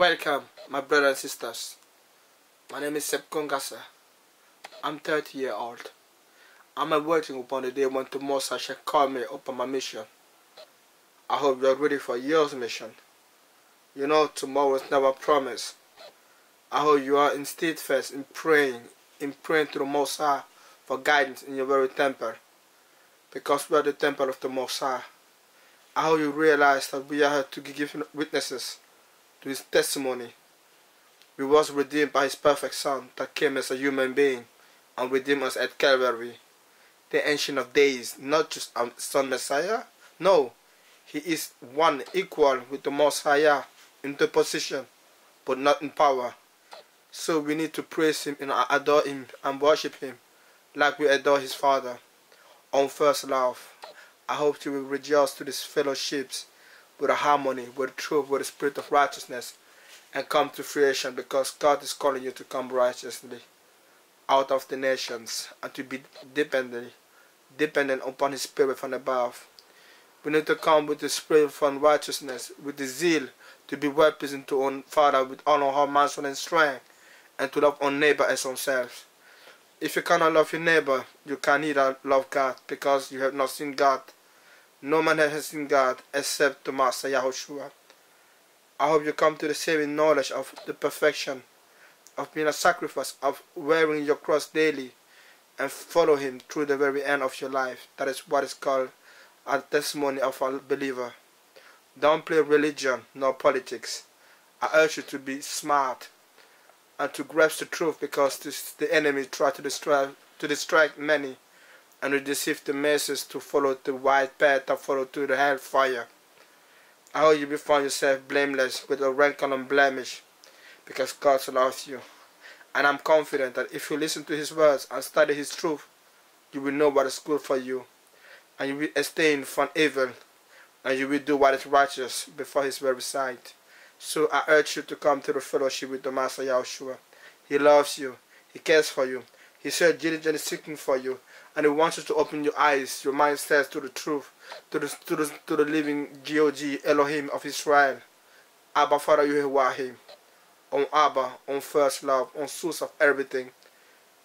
Welcome, my brothers and sisters. My name is SepGo Ngassa. I'm 30 years old. I'm waiting upon the day when the Mosah shall call me upon my mission. I hope you're ready for your mission. You know tomorrow is never promised. I hope you are in steadfast in praying to the Mosah for guidance in your very temple, because we are the temple of the Mosah. I hope you realize that we are here to give witnesses to His testimony. We was redeemed by His perfect Son that came as a human being and redeemed us at Calvary, the Ancient of Days, not just our Son Messiah. No, He is one equal with the Messiah in the position, but not in power. So we need to praise Him and adore Him and worship Him like we adore His Father on first love. I hope you will rejoice to these fellowships with a harmony, with truth, with the spirit of righteousness, and come to fruition, because God is calling you to come righteously out of the nations and to be dependent upon His Spirit from above. We need to come with the spirit from righteousness, with the zeal to be well-pleasing to our Father with all our mansion and strength, and to love our neighbor as ourselves. If you cannot love your neighbor, you can neither love God, because you have not seen God. No man has seen God except the Master Yahushua. I hope you come to the saving knowledge of the perfection, of being a sacrifice, of wearing your cross daily, and follow Him through the very end of your life. That is what is called a testimony of a believer. Don't play religion nor politics. I urge you to be smart and to grasp the truth, because the enemy tried to distract many and to deceive the masses to follow the wide path that follow to the hellfire. I hope you will find yourself blameless, with a wrinkle and blemish, because God loves you. And I'm confident that if you listen to His words and study His truth, you will know what is good for you, and you will abstain from evil, and you will do what is righteous before His very sight. So I urge you to come to the fellowship with the Master Yahushua. He loves you. He cares for you. He said diligently seeking for you, and He wants you to open your eyes, your mindsets to the truth, to the living God, Elohim of Israel, Abba Father Yahuwahim, on Abba, on first love, on source of everything,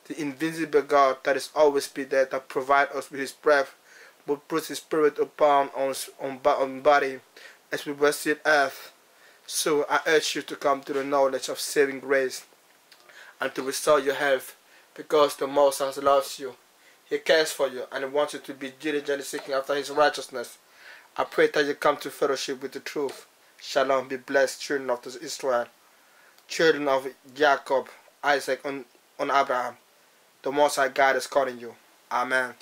the invincible God that is always be there, that provides us with His breath, but puts His Spirit upon us on body as we worship earth. So I urge you to come to the knowledge of saving grace and to restore your health, because the Mosah loves you. He cares for you, and He wants you to be diligently seeking after His righteousness. I pray that you come to fellowship with the truth. Shalom. Be blessed, children of Israel, children of Jacob, Isaac, and Abraham. The Mosah God is calling you. Amen.